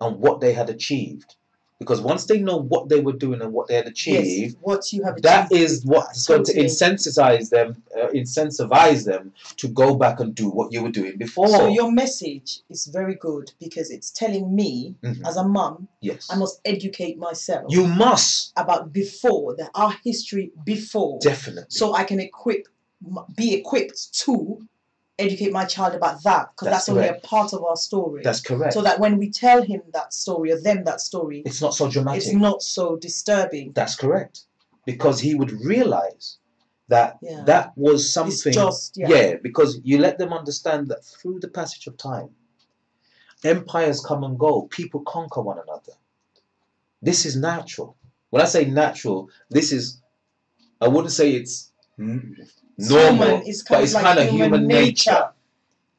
and what they had achieved. Because once they know what they were doing and what they had achieved, yes, what you have that achieved, is what's going to incentivize them, uh, incentivize them to go back and do what you were doing before. So your message is very good because it's telling me, mm-hmm. as a mum, yes. I must educate myself. You must. About before, that our history before. Definitely. So I can equip, be equipped to educate my child about that, because that's, that's only a part of our story. That's correct. So that when we tell him that story or them that story, it's not so dramatic. It's not so disturbing. That's correct. Because he would realise that yeah. that was something... It's just, yeah. yeah, because you let them understand that through the passage of time, empires come and go, people conquer one another. This is natural. When I say natural, this is... I wouldn't say it's... Mm, normal, it's but it's like kind of human, human nature. nature.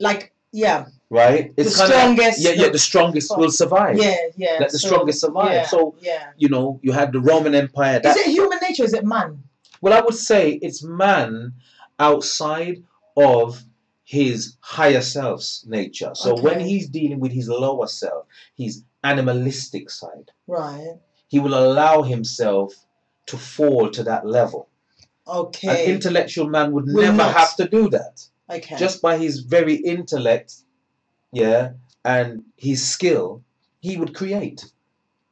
Like, yeah. Right? It's the strongest. Of, yeah, yeah, the strongest will survive. Yeah, yeah. That the so, strongest survive. Yeah, so, yeah. you know, you had the Roman Empire. That, is it human nature or is it man? Well, I would say it's man outside of his higher self's nature. So okay. when he's dealing with his lower self, his animalistic side. Right. He will allow himself to fall to that level. Okay. An intellectual man would Will never not. have to do that. Okay. Just by his very intellect, yeah, and his skill, he would create.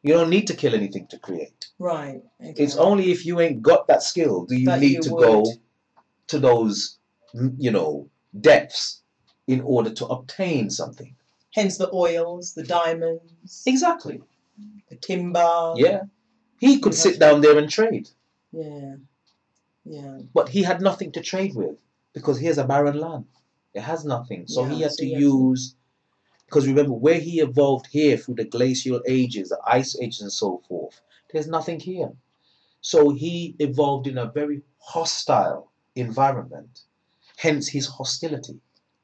You don't need to kill anything to create. Right. Okay. It's only if you ain't got that skill do you that need you to would. go to those, you know, depths in order to obtain something. Hence the oils, the diamonds. Exactly. The timber. Yeah. He could sit down there and trade. Yeah. Yeah. But he had nothing to trade with because here's a barren land. It has nothing. So yeah, he had so to yes. use, because remember where he evolved here through the glacial ages, the ice ages and so forth, there's nothing here. So he evolved in a very hostile environment, hence his hostility.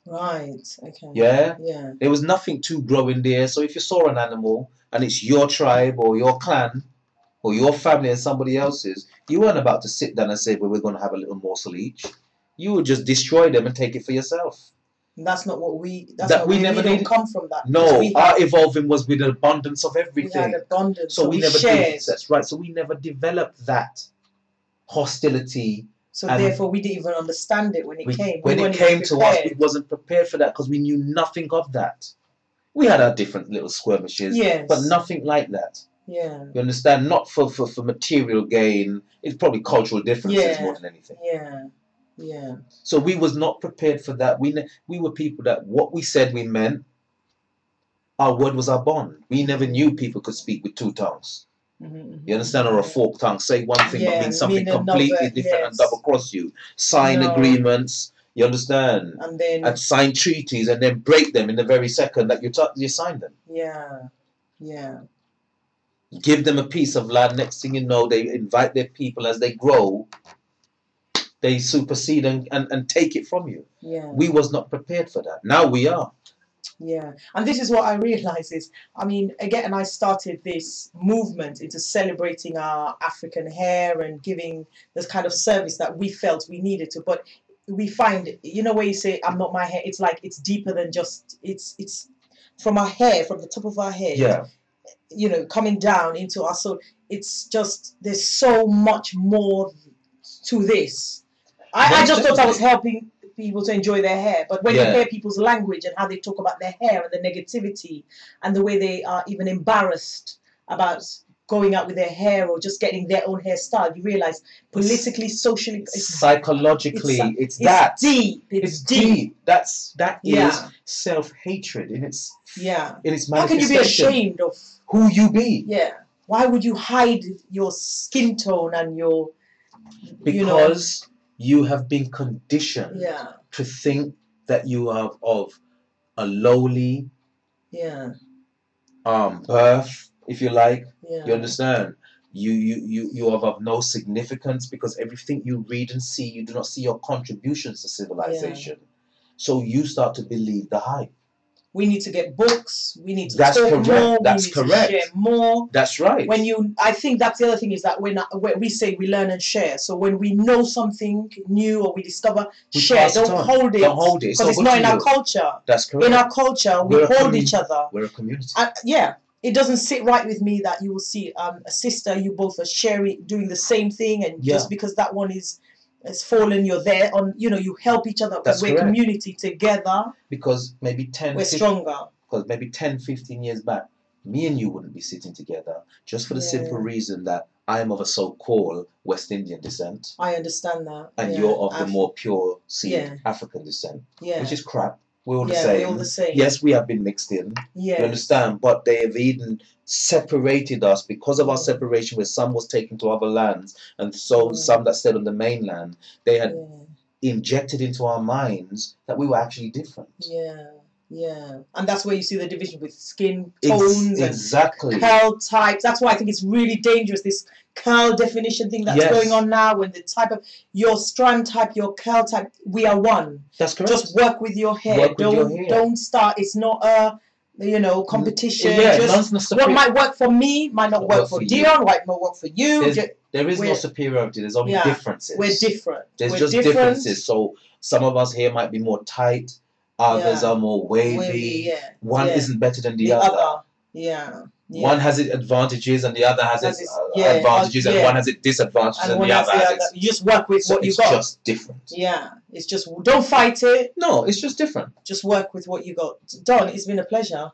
Right. Okay. Yeah? Yeah. There was nothing to grow in there. So if you saw an animal and it's your tribe or your clan, or your family and somebody else's, you weren't about to sit down and say, well, we're going to have a little morsel each. You would just destroy them and take it for yourself. And that's not what we... That's that what we, we never didn't come from that. No, our had, evolving was with an abundance of everything. We had abundance. So, so we, we never shared. That's right. So we never developed that hostility. So therefore we didn't even understand it when it we, came. When we it came to us, we wasn't prepared for that because we knew nothing of that. We had our different little skirmishes, yes. but nothing like that. Yeah. You understand? Not for, for, for material gain. It's probably cultural differences yeah. more than anything. Yeah. Yeah. So we was not prepared for that. We we were people that what we said we meant, our word was our bond. We never knew people could speak with two tongues. Mm-hmm, mm-hmm. You understand? Or a forked tongue. Say one thing yeah, but mean something mean completely another, different yes. and double cross you. Sign no. agreements. You understand? And then and sign treaties and then break them in the very second that you, you sign them. Yeah. Yeah. give them a piece of land. Next thing you know, they invite their people. As they grow, they supersede and, and, and take it from you. Yeah. We was not prepared for that. Now we are. Yeah. And this is what I realise is, I mean, again, I started this movement into celebrating our African hair and giving this kind of service that we felt we needed to. But we find, you know, where you say, I'm not my hair, it's like it's deeper than just, it's it's from our hair, from the top of our hair. Yeah. You know, coming down into our soul. It's just, there's so much more to this. I, I just thought I was helping people to enjoy their hair, but when yeah. you hear people's language and how they talk about their hair and the negativity and the way they are even embarrassed about going out with their hair or just getting their own hairstyle, you realize politically, socially, it's, psychologically, it's, it's, it's that deep. It's, it's deep. deep. That's that yeah. is self-hatred in its yeah. in its manifestation. How can you be ashamed of who you be? Yeah. Why would you hide your skin tone and your you because know, you have been conditioned yeah. to think that you are of a lowly yeah um birth. If you like, yeah. you understand. You you you you are of no significance because everything you read and see, you do not see your contributions to civilization. Yeah. So you start to believe the hype. We need to get books. We need to That's talk correct. more. That's we need correct. To share more. That's right. When you, I think that's the other thing is that when we say we learn and share. So when we know something new or we discover, we share. Don't on. hold it. Don't hold it. Because it's, it's not in our culture. That's correct. In our culture, we We're hold each other. We're a community. Uh, yeah. It doesn't sit right with me that you will see um, a sister, you both are sharing, doing the same thing, and yeah. just because that one is has fallen, you're there on, you know, you help each other. That's we're correct. community together. Because maybe ten, we're fifteen, stronger. Because maybe ten, fifteen years back, me and you wouldn't be sitting together just for the yeah. simple reason that I am of a so-called West Indian descent. I understand that. And yeah. you're of Af the more pure, see, yeah. African descent, yeah. which is crap. We're all, yeah, we're all the same. Yes, we have been mixed in. Yeah. You understand? But they have even separated us because of our separation where some was taken to other lands and so yeah. some that stayed on the mainland, they had yeah. injected into our minds that we were actually different. Yeah, yeah. And that's where you see the division with skin tones exactly. and curl types. That's why I think it's really dangerous, this curl definition thing that's yes. going on now, when the type of your strand type, your curl type, we are one. That's correct. Just work with your hair. Work don't your hair. don't start. It's not a you know competition. Yeah, Just, no what might work for me might not, not work, work for, for Dion. Might not work for you. There's, Just, there is no superiority. There's only yeah, differences. We're different. There's we're just different. differences. So some of us here might be more tight. Others yeah. are more wavy. wavy yeah. One yeah. isn't better than the, the other. other. Yeah. Yeah. One has its advantages and the other has its uh, yeah, advantages uh, yeah. and one has its disadvantages and, and the other has, has its... You just work with so what you've got. It's just different. Yeah. It's just... Don't fight it. No, it's just different. Just work with what you got. Don, it's been a pleasure.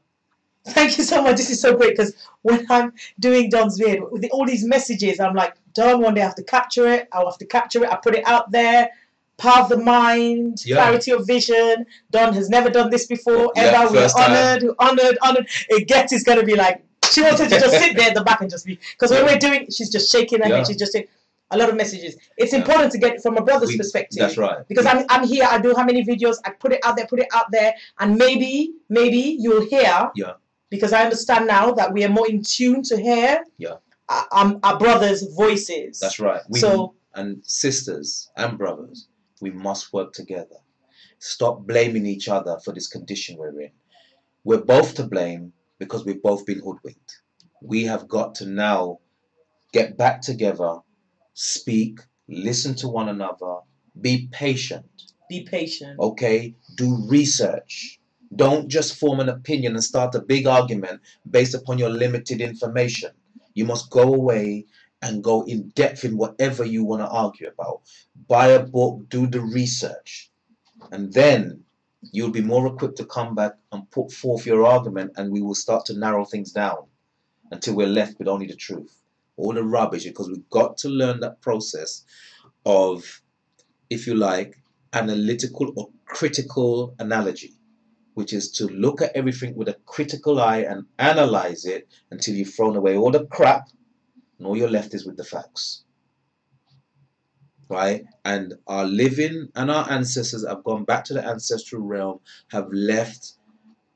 Thank you so much. This is so great because when I'm doing Don's beard, with all these messages, I'm like, Don, one day I have to capture it. I'll have to capture it. I put it out there. Power of the mind, yeah. clarity of vision. Don has never done this before, yeah, ever. We're honoured, we're honoured, honoured. It gets is going to be like... She wanted to just sit there at the back and just be... Because yeah. when we're doing... She's just shaking her yeah. head. She's just saying a lot of messages. It's yeah. important to get it from a brother's we, perspective. That's right. Because yeah. I'm, I'm here. I do how many videos. I put it out there, put it out there. And maybe, maybe you'll hear... Yeah. Because I understand now that we are more in tune to hear yeah. our, um, our brothers' voices. That's right. We, so and sisters and brothers, we must work together. Stop blaming each other for this condition we're in. We're both to blame, because we've both been hoodwinked. We have got to now get back together, speak, listen to one another, be patient. Be patient. Okay? Do research. Don't just form an opinion and start a big argument based upon your limited information. You must go away and go in depth in whatever you want to argue about. Buy a book, do the research, and then you'll be more equipped to come back and put forth your argument, and we will start to narrow things down until we're left with only the truth. All the rubbish, because we've got to learn that process of, if you like, analytical or critical analogy, which is to look at everything with a critical eye and analyze it until you've thrown away all the crap and all you're left is with the facts. Right? And our living and our ancestors have gone back to the ancestral realm, have left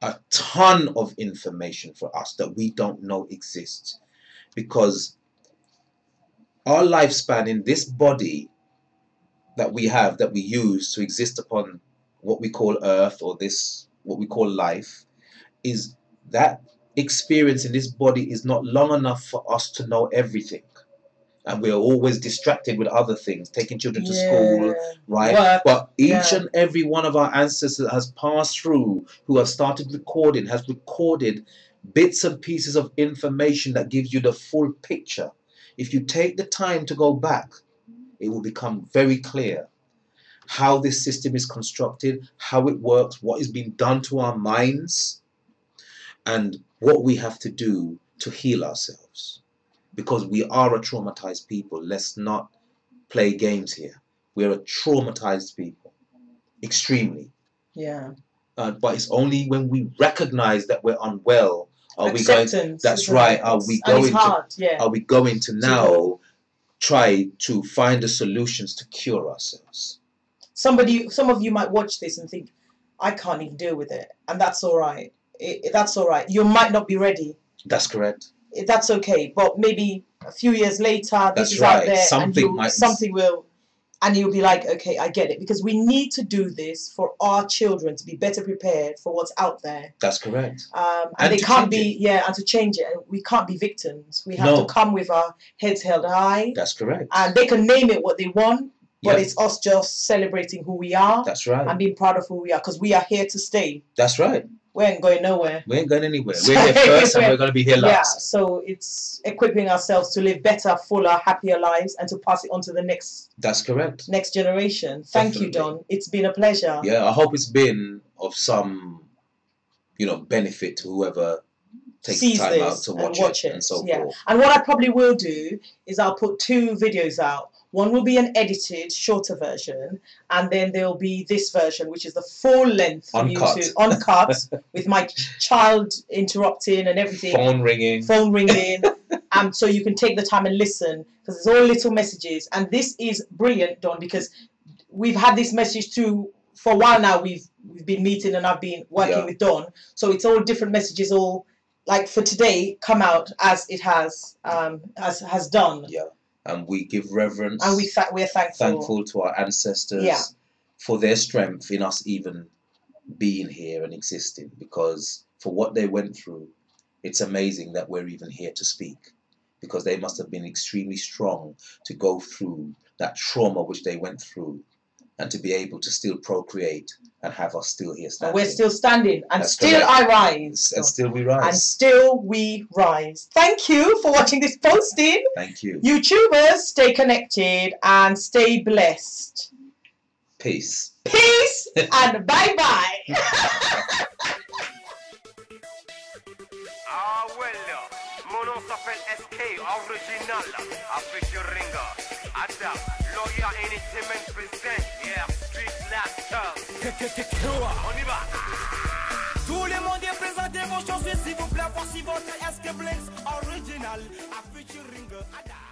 a ton of information for us that we don't know exists. because our lifespan in this body that we have, that we use to exist upon what we call earth, or this what we call life, is that experience in this body is not long enough for us to know everything. And we're always distracted with other things, taking children to yeah. school, right? Work. But each yeah. and every one of our ancestors has passed through, who have started recording, has recorded bits and pieces of information that gives you the full picture. If you take the time to go back, it will become very clear how this system is constructed, how it works, what is being done to our minds, and what we have to do to heal ourselves. Because we are a traumatized people. Let's not play games here. We're a traumatized people, extremely. Yeah. Uh, but it's only when we recognize that we're unwell are Acceptance we going. That's right. Are we going to? Yeah. Are we going to now try to find the solutions to cure ourselves? Somebody, some of you might watch this and think, "I can't even deal with it," and that's all right. It, that's all right. You might not be ready. That's correct. That's okay, but maybe a few years later, this is out there, something might, something will, and you'll be like, okay, I get it, because we need to do this for our children to be better prepared for what's out there. That's correct. Um, and they can't be, yeah, and to change it, we can't be victims. We have to come with our heads held high. That's correct. And they can name it what they want, but yep. it's us just celebrating who we are. That's right. And being proud of who we are, because we are here to stay. That's right. We ain't going nowhere. We ain't going anywhere. We're here first and we're going to be here last. Yeah, so it's equipping ourselves to live better, fuller, happier lives and to pass it on to the next. That's correct. Next generation. Thank Definitely. you, Don. It's been a pleasure. Yeah, I hope it's been of some, you know, benefit to whoever takes Sees time out to watch, watch it, it and so yeah. forth. And what I probably will do is I'll put two videos out. One will be an edited, shorter version, and then there will be this version, which is the full-length YouTube, uncut, with my child interrupting and everything. Phone ringing. Phone ringing. um, so you can take the time and listen, because it's all little messages. And this is brilliant, Don, because we've had this message through for a while now. We've, we've been meeting and I've been working yeah. with Don. So it's all different messages, all, like for today, come out as it has, um, as has done. Yeah. And we give reverence and we th we're thankful. thankful to our ancestors yeah. for their strength in us even being here and existing, because for what they went through, it's amazing that we're even here to speak, because they must have been extremely strong to go through that trauma which they went through and to be able to still procreate and have us still here standing. And we're still standing. And That's still correct. I rise. And still we rise. And still we rise. Thank you for watching this posting. Thank you. YouTubers, stay connected and stay blessed. Peace. Peace and bye-bye. Lawyer entertainment present, yeah, street laptop. Tout le monde est présenté vos choses, s'il vous plaît, voici votre S K Blends original, a featuring.